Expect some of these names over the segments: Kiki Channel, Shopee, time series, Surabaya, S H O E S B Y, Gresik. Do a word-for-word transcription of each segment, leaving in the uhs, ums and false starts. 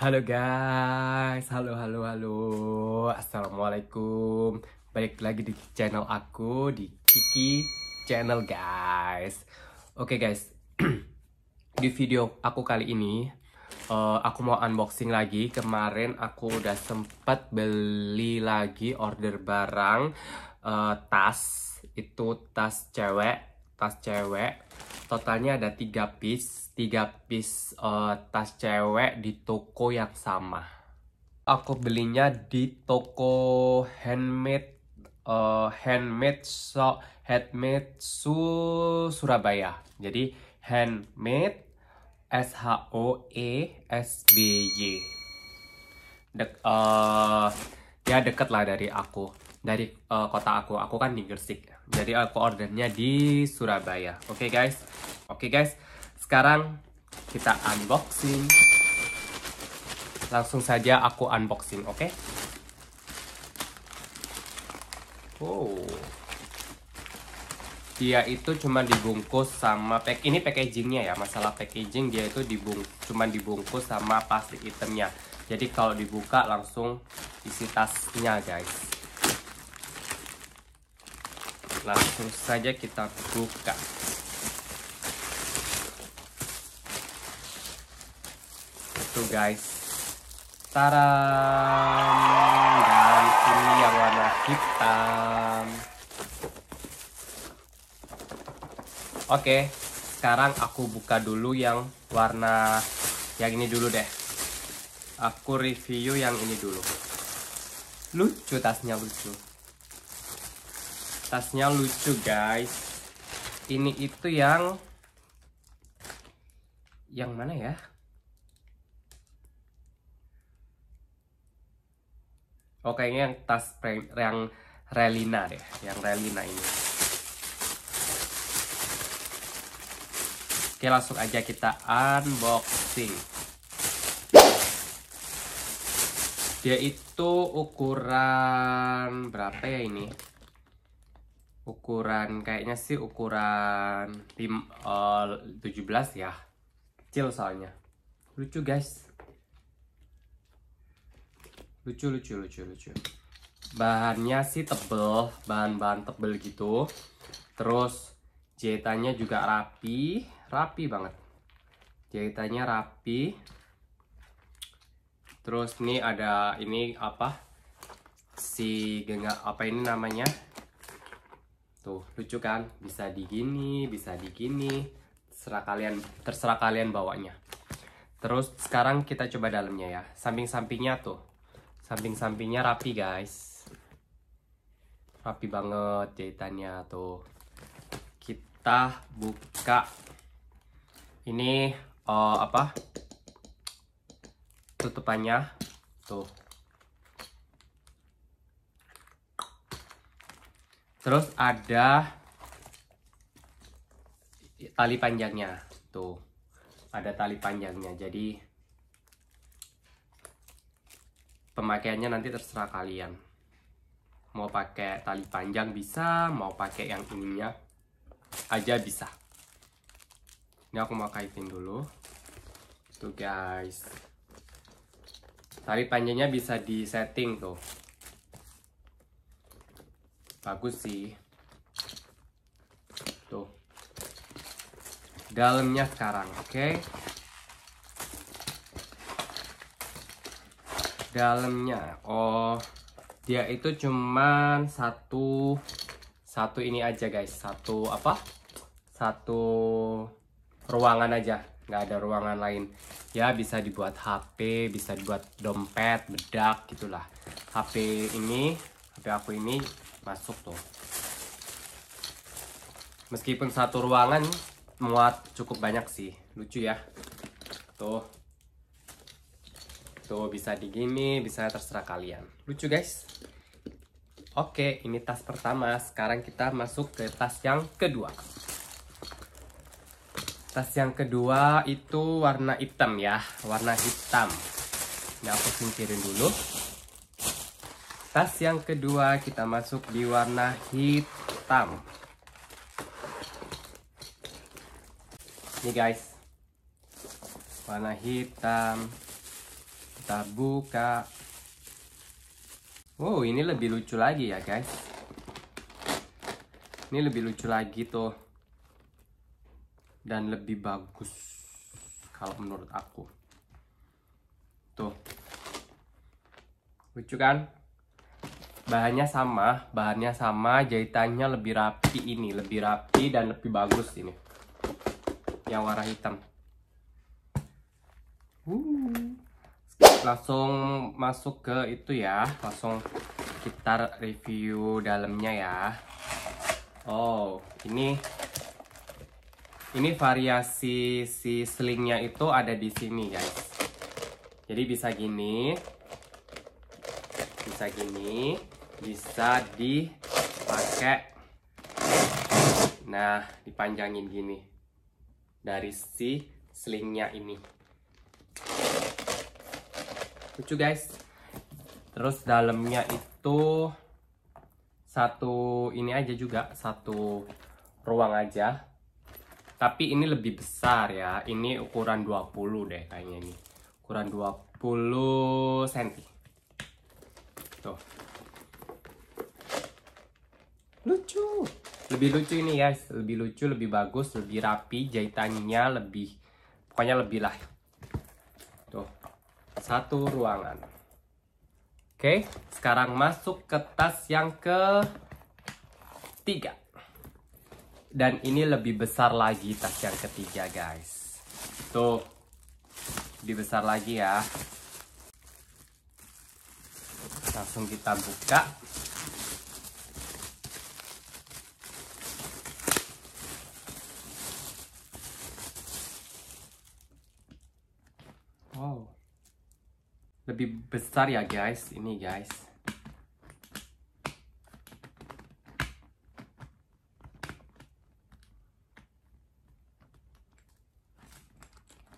Halo guys, halo halo halo, assalamualaikum. Balik lagi di channel aku, di Kiki Channel guys. Oke okay guys, di video aku kali ini uh, aku mau unboxing lagi. Kemarin aku udah sempet beli lagi order barang uh, tas, itu tas cewek, tas cewek. Totalnya ada tiga piece, tiga piece uh, tas cewek di toko yang sama. Aku belinya di toko handmade uh, handmade shop handmade su Surabaya. Jadi handmade S H O E S B Y. Dek, uh, ya deket lah dari aku, dari uh, kota aku. Aku kan di Gresik. Jadi aku ordernya di Surabaya. Oke okay guys. Oke okay guys, sekarang kita unboxing. Langsung saja aku unboxing, oke? Okay? Wow. Dia itu cuma dibungkus sama pack. Ini packagingnya ya, masalah packaging dia itu dibung, cuma dibungkus sama plastik hitamnya. Jadi kalau dibuka langsung isi tasnya, guys. Langsung saja kita buka. Tuh guys, taram, dan ini yang warna hitam. Oke, sekarang aku buka dulu yang warna yang ini dulu deh. Aku review yang ini dulu. Lucu tasnya, lucu. Tasnya lucu guys. Ini itu yang yang mana ya? Oh, kayaknya yang tas yang Relina deh, yang Relina ini. Oke, langsung aja kita unboxing. Dia itu ukuran berapa ya ini? Ukuran kayaknya sih ukuran tujuh belas ya. Kecil soalnya. Lucu guys. Lucu, lucu, lucu, lucu. Bahannya sih tebel, bahan-bahan tebel gitu. Terus jahitannya juga rapi, rapi banget. Jahitannya rapi. Terus nih ada ini apa? Si genggam apa ini namanya? Tuh, lucu kan? Bisa digini, bisa digini. Terserah kalian, terserah kalian bawanya. Terus sekarang kita coba dalamnya ya. Samping-sampingnya tuh. Samping-sampingnya rapi guys, rapi banget jahitannya tuh. Kita buka ini uh, apa tutupannya tuh. Terus ada tali panjangnya tuh, ada tali panjangnya. Jadi pemakaiannya nanti terserah kalian. Mau pakai tali panjang bisa, mau pakai yang ininya aja bisa. Ini aku mau kaitin dulu. Tuh guys. Tali panjangnya bisa disetting tuh. Bagus sih. Tuh. Dalamnya sekarang, oke. Okay? Dalamnya, oh dia itu cuman satu satu ini aja guys, satu apa satu ruangan aja, nggak ada ruangan lain ya. Bisa dibuat H P, bisa dibuat dompet, bedak gitulah. H P ini, H P aku ini masuk tuh. Meskipun satu ruangan muat cukup banyak sih, lucu ya tuh. Tuh, bisa digini, bisa terserah kalian. Lucu guys. Oke, ini tas pertama. Sekarang kita masuk ke tas yang kedua. Tas yang kedua itu warna hitam ya. Warna hitam. Nah, aku singkirin dulu. Tas yang kedua kita masuk di warna hitam. Ini guys. Warna hitam. Kita buka. Wow, ini lebih lucu lagi ya guys. Ini lebih lucu lagi tuh. Dan lebih bagus kalau menurut aku. Tuh. Lucu kan? Bahannya sama, bahannya sama, jahitannya lebih rapi ini, lebih rapi dan lebih bagus ini. Yang warna hitam. Uh. Langsung masuk ke itu ya, langsung kita review dalamnya ya. Oh, ini ini variasi si slingnya itu ada di sini guys. Jadi bisa gini, bisa gini, bisa dipakai. Nah, dipanjangin gini dari si slingnya ini. Lucu guys. Terus dalamnya itu satu ini aja juga, satu ruang aja. Tapi ini lebih besar ya. Ini ukuran dua puluh deh kayaknya ini. Ukuran dua puluh sentimeter. Tuh. Lucu. Lebih lucu ini guys. Lebih lucu, lebih bagus, lebih rapi. Jahitannya lebih, pokoknya lebih lah. Tuh. Satu ruangan. Oke. Sekarang masuk ke tas yang ke tiga. Dan ini lebih besar lagi tas yang ketiga guys. Tuh. Lebih besar lagi ya. Langsung kita buka. Wow. Lebih besar ya guys. Ini guys.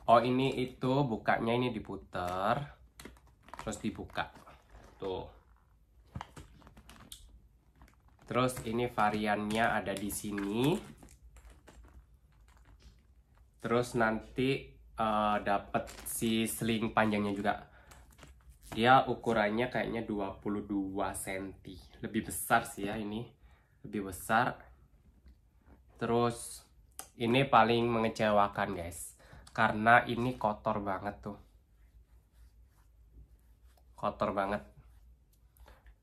Oh ini itu bukanya ini diputar terus dibuka tuh. Terus ini variannya ada di sini. Terus nanti uh, dapat si sling panjangnya juga. Dia ukurannya kayaknya dua puluh dua sentimeter. Lebih besar sih ya ini. Lebih besar. Terus ini paling mengecewakan guys. Karena ini kotor banget tuh. Kotor banget.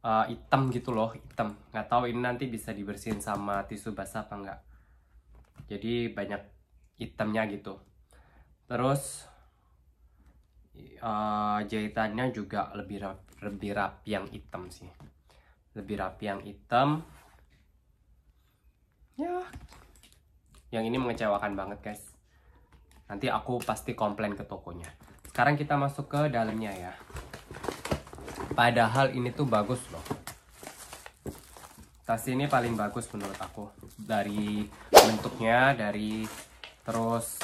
Uh, hitam gitu loh, hitam. Nggak tahu ini nanti bisa dibersihin sama tisu basah apa enggak. Jadi banyak hitamnya gitu. Terus uh, jahitannya juga lebih rapi, lebih rapi yang hitam sih. Lebih rapi yang hitam. Ya. Yang ini mengecewakan banget, guys. Nanti aku pasti komplain ke tokonya. Sekarang kita masuk ke dalamnya ya. Padahal ini tuh bagus loh. Tas ini paling bagus menurut aku. Dari bentuknya, dari terus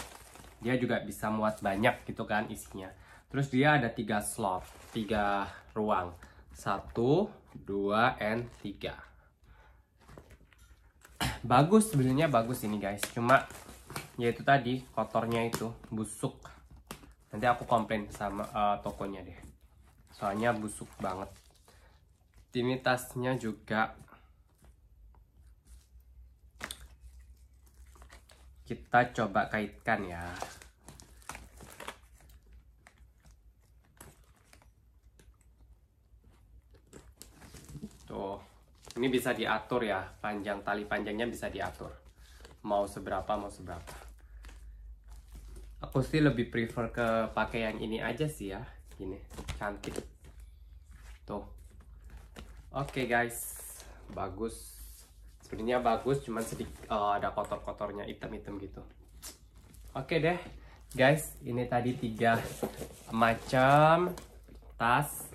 dia juga bisa muat banyak gitu kan isinya. Terus dia ada tiga slot, tiga ruang. Satu, dua, and tiga. Bagus sebenarnya bagus ini guys. Cuma ya itu tadi kotornya itu busuk. Nanti aku komplain sama uh, tokonya deh. Soalnya busuk banget. Ini tasnya juga kita coba kaitkan ya. Tuh. Ini bisa diatur ya, panjang tali panjangnya bisa diatur. Mau seberapa, mau seberapa. Aku sih lebih prefer ke pakai yang ini aja sih ya. Gini, cantik. Tuh. Oke okay, guys. Bagus. Sebenarnya bagus, cuman sedikit uh, ada kotor-kotornya, hitam-hitam gitu. Oke okay deh. Guys, ini tadi tiga macam tas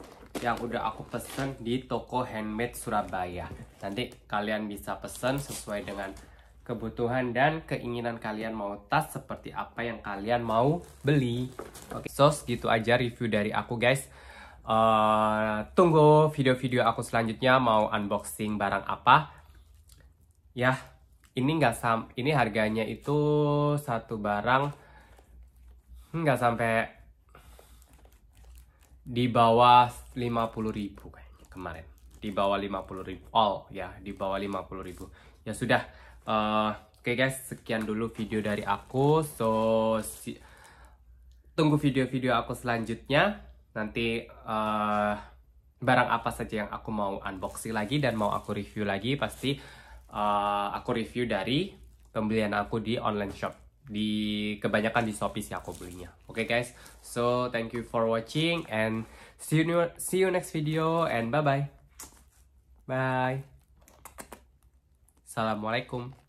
yang udah aku pesen di toko handmade Surabaya. Nanti kalian bisa pesen sesuai dengan kebutuhan dan keinginan kalian, mau tas seperti apa yang kalian mau beli. Oke, okay. So segitu aja review dari aku guys. Uh, tunggu video-video aku selanjutnya mau unboxing barang apa. Ya, ini nggak sam, ini harganya itu satu barang nggak sampai di bawah lima puluh ribu kayaknya kemarin, di bawah lima puluh ribu all ya, di bawah lima puluh ribu. Ya sudah, uh, oke okay guys, sekian dulu video dari aku. So si tunggu video-video aku selanjutnya. Nanti uh, barang apa saja yang aku mau unboxing lagi dan mau aku review lagi, pasti uh, aku review dari pembelian aku di online shop, di kebanyakan di Shopee sih aku belinya. Oke okay guys, so thank you for watching and see you see you next video and bye bye bye. Assalamualaikum.